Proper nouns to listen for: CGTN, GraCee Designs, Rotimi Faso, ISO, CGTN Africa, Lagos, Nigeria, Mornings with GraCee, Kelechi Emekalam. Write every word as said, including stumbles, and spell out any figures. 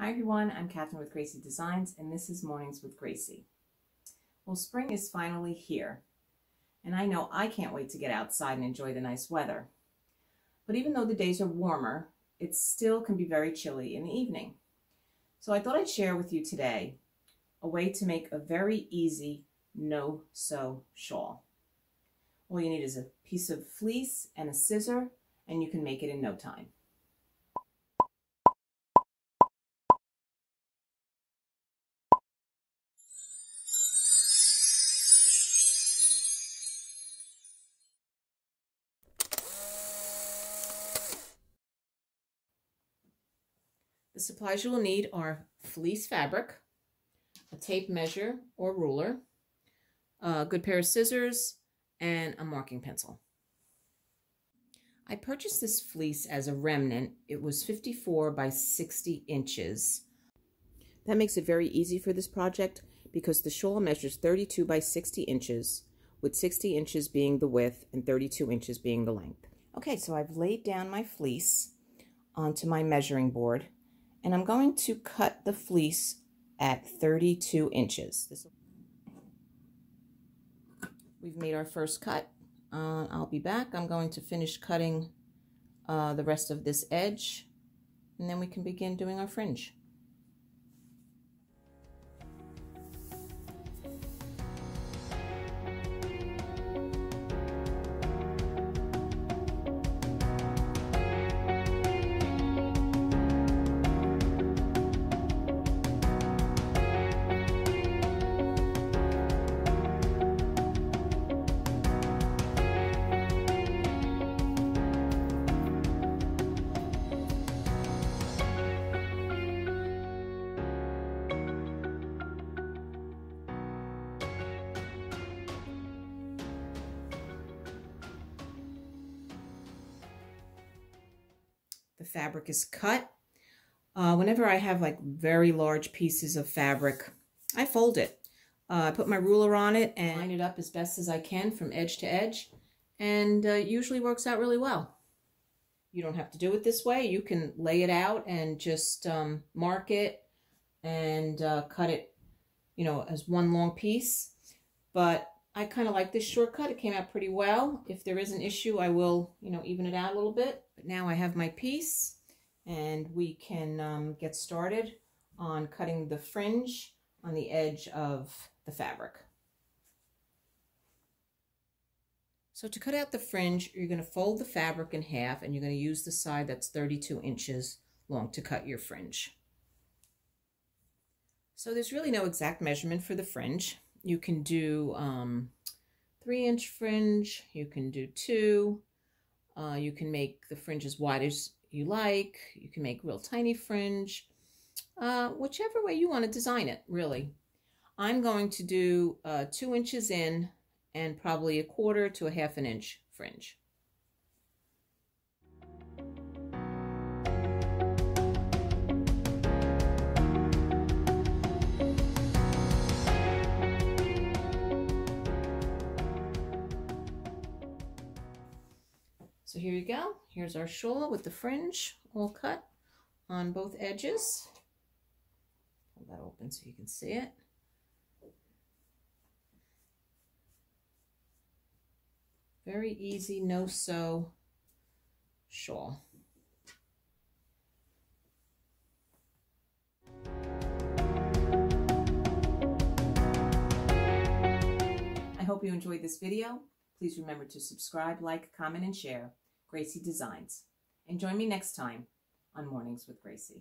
Hi everyone, I'm Catherine with GraCee Designs and this is Mornings with GraCee. Well, spring is finally here and I know I can't wait to get outside and enjoy the nice weather. But even though the days are warmer, it still can be very chilly in the evening. So I thought I'd share with you today a way to make a very easy no-sew shawl. All you need is a piece of fleece and a scissor and you can make it in no time. The supplies you will need are fleece fabric, a tape measure or ruler, a good pair of scissors, and a marking pencil. I purchased this fleece as a remnant. It was fifty-four by sixty inches. That makes it very easy for this project because the shawl measures thirty-two by sixty inches, with sixty inches being the width and thirty-two inches being the length. Okay, so I've laid down my fleece onto my measuring board. And I'm going to cut the fleece at thirty-two inches. This We've made our first cut. Uh, I'll be back. I'm going to finish cutting uh, the rest of this edge, and then we can begin doing our fringe. The fabric is cut. Uh, whenever I have like very large pieces of fabric, I fold it. Uh, I put my ruler on it and line it up as best as I can from edge to edge, and uh, it usually works out really well. You don't have to do it this way. You can lay it out and just um, mark it and uh, cut it, you know, as one long piece. But I kind of like this shortcut. It came out pretty well. If there is an issue, I will, you know, even it out a little bit. But now I have my piece and we can um, get started on cutting the fringe on the edge of the fabric. So to cut out the fringe, you're going to fold the fabric in half and you're going to use the side that's thirty-two inches long to cut your fringe. So there's really no exact measurement for the fringe. You can do um, three inch fringe, you can do two, uh, you can make the fringe as wide as you like, you can make real tiny fringe, uh, whichever way you want to design it, really. I'm going to do uh, two inches in and probably a quarter to a half an inch fringe. So here you go. Here's our shawl with the fringe all cut on both edges. Pull that open so you can see it. Very easy no-sew shawl. I hope you enjoyed this video. Please remember to subscribe, like, comment, and share. GraCee Designs. And join me next time on Mornings with GraCee.